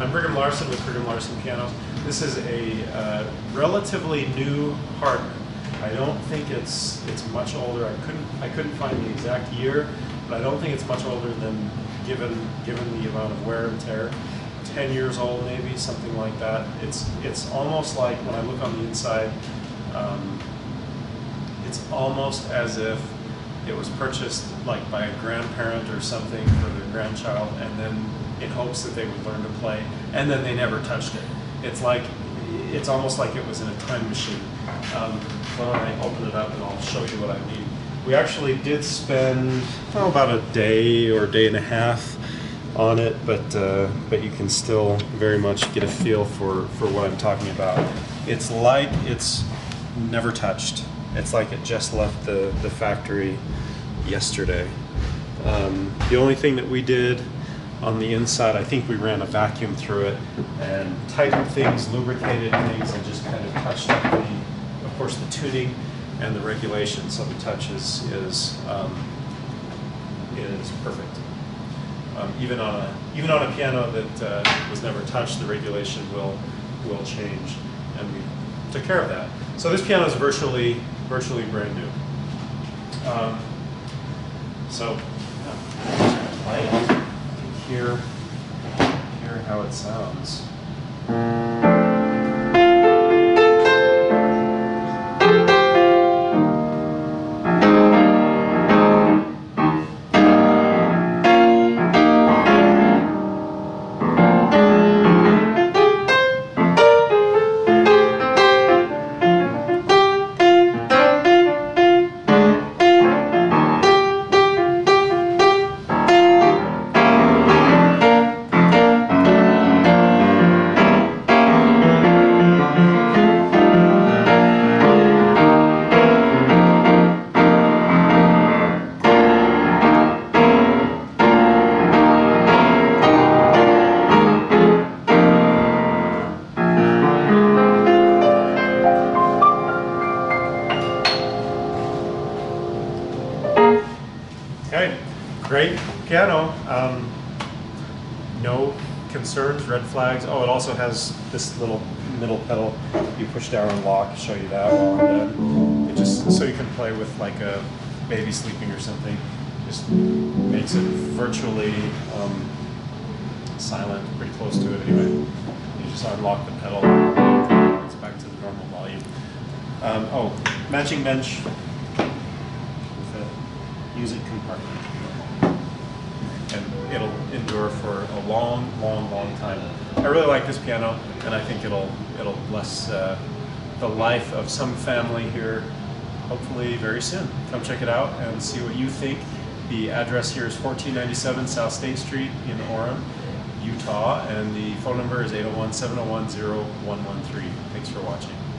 I'm Brigham Larson with Brigham Larson Pianos. This is a relatively new hardware. I don't think it's much older. I couldn't find the exact year, but I don't think it's much older than given the amount of wear and tear. 10 years old, maybe, something like that. It's almost like when I look on the inside, it's almost as if it was purchased like by a grandparent or something for their grandchild, and then in hopes that they would learn to play, and then they never touched it. It's almost like it was in a time machine. Well, I open it up and I'll show you what I need. We actually did spend about a day or day and a half on it, but you can still very much get a feel for what I'm talking about. It's like it's never touched. It's like it just left the factory yesterday. The only thing that we did on the inside, I think we ran a vacuum through it and tightened things, lubricated things, and just kind of touched up of course, the tuning and the regulation. So the touch is perfect. Even on a piano that was never touched, the regulation will change, and we took care of that. So this piano is virtually brand new. So Hear how it sounds. Okay, great piano. No concerns, red flags. Oh, it also has this little middle pedal you push down and lock. I'll show you that while I'm done. It just so you can play with like a baby sleeping or something. Just makes it virtually silent, pretty close to it anyway. You just unlock the pedal. It's back to the normal volume. Oh, matching bench. Music compartment, and it'll endure for a long time. I really like this piano, and I think it'll bless the life of some family here, hopefully very soon. Come check it out and see what you think. The address here is 1497 South State Street in Orem, Utah, and the phone number is 801-701-0113. Thanks for watching.